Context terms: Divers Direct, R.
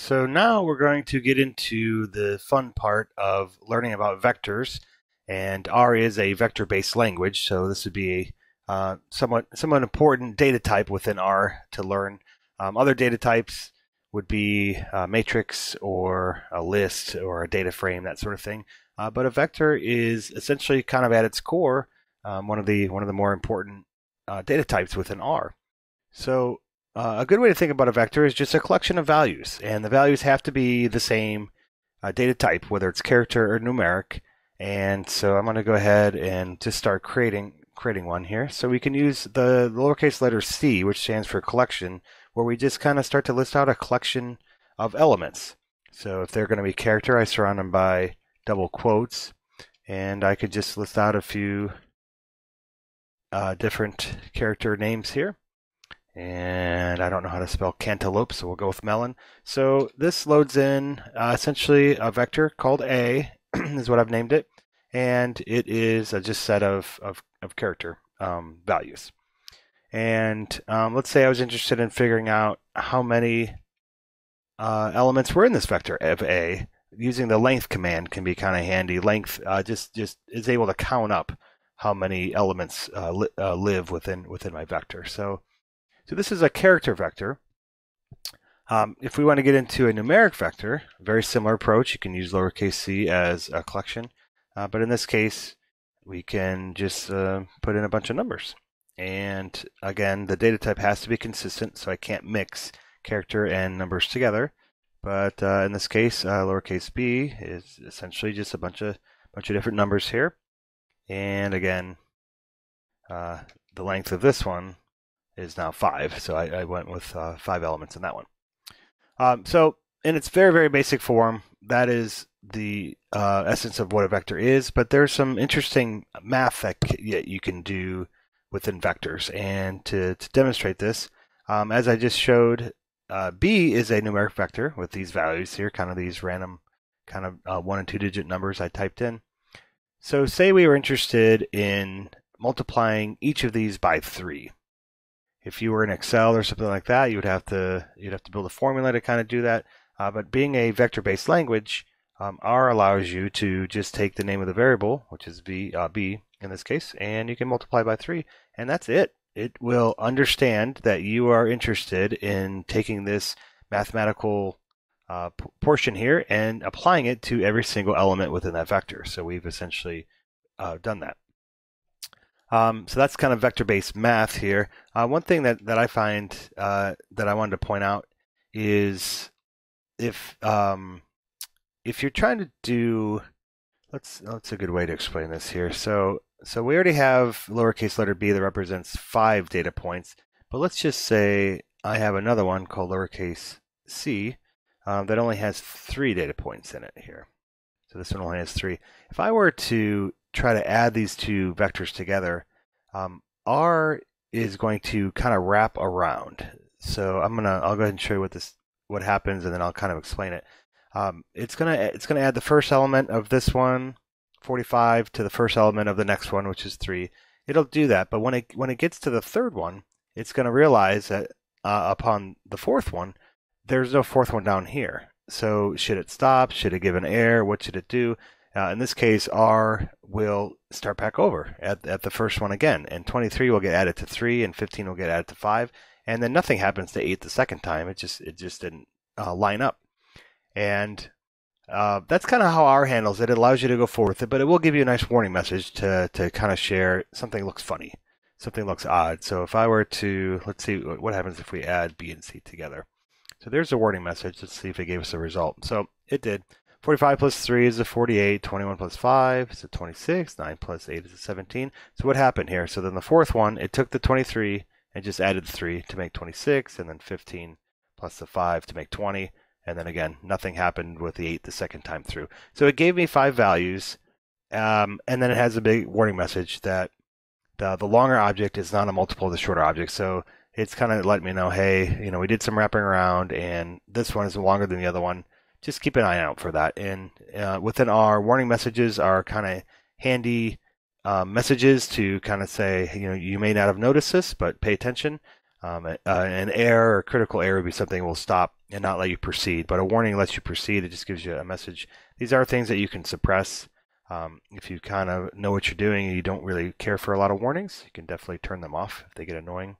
So now we're going to get into the fun part of learning about vectors, and R is a vector-based language, so this would be a somewhat important data type within R to learn. Other data types would be a matrix or a list or a data frame, that sort of thing. But a vector is essentially kind of at its core one of the more important data types within R. So a good way to think about a vector is just a collection of values, and the values have to be the same data type, whether it's character or numeric. And so I'm going to go ahead and just start creating one here. So we can use the lowercase letter C, which stands for collection, where we just kind of start to list out a collection of elements. So if they're going to be character, I surround them by double quotes, and I could just list out a few different character names here. And I don't know how to spell cantaloupe, so we'll go with melon. So this loads in essentially a vector called A, is what I've named it, and it is a just set of character values. And let's say I was interested in figuring out how many elements were in this vector of A. Using the length command can be kind of handy. Length just is able to count up how many elements live within my vector. So this is a character vector. If we want to get into a numeric vector, very similar approach. You can use lowercase c as a collection, but in this case, we can just put in a bunch of numbers. And again, the data type has to be consistent, so I can't mix character and numbers together. But in this case, lowercase b is essentially just a bunch of different numbers here. And again, the length of this one is now 5, so I went with 5 elements in that one. So in its very, very basic form, that is the essence of what a vector is, but there's some interesting math that you can do within vectors. And to demonstrate this, as I just showed, B is a numeric vector with these values here, kind of these random kind of 1- and 2-digit numbers I typed in. So say we were interested in multiplying each of these by 3. If you were in Excel or something like that, you'd have to build a formula to kind of do that. But being a vector-based language, R allows you to just take the name of the variable, which is b in this case, and you can multiply by 3, and that's it. It will understand that you are interested in taking this mathematical portion here and applying it to every single element within that vector. So we've essentially done that. So that's kind of vector-based math here. One thing that I find that I wanted to point out is if you're trying to do, that's a good way to explain this here. So we already have lowercase letter b that represents 5 data points, but let's just say I have another one called lowercase c that only has 3 data points in it here. So this one only has 3. If I were to try to add these two vectors together, R is going to kind of wrap around. So I'll go ahead and show you what happens, and then I'll kind of explain it. It's gonna add the first element of this one, 45, to the first element of the next one, which is 3. It'll do that, but when it gets to the third one, it's gonna realize that upon the fourth one, there's no fourth one down here. So should it stop? Should it give an error? What should it do? In this case, R will start back over at the first one again, and 23 will get added to 3, and 15 will get added to 5, and then nothing happens to 8 the second time. It just didn't line up, and that's kind of how R handles it. It allows you to go forward with it, but it will give you a nice warning message to kind of share something looks funny, something looks odd. So if I were to, let's see what happens if we add B and C together. So there's a warning message. Let's see if it gave us a result. So it did. 45 plus 3 is a 48, 21 plus 5 is a 26, 9 plus 8 is a 17. So what happened here? So then the fourth one, it took the 23 and just added 3 to make 26, and then 15 plus the 5 to make 20. And then again, nothing happened with the 8 the second time through. So it gave me 5 values, and then it has a big warning message that the longer object is not a multiple of the shorter object. So it's kind of letting me know, hey, you know, we did some wrapping around, and this one is longer than the other one. Just keep an eye out for that. And within R, warning messages are kind of handy messages to kind of say, you know, you may not have noticed this, but pay attention. An error or critical error would be something that will stop and not let you proceed, but a warning lets you proceed. It just gives you a message. These are things that you can suppress. If you kind of know what you're doing and you don't really care for a lot of warnings, you can definitely turn them off if they get annoying.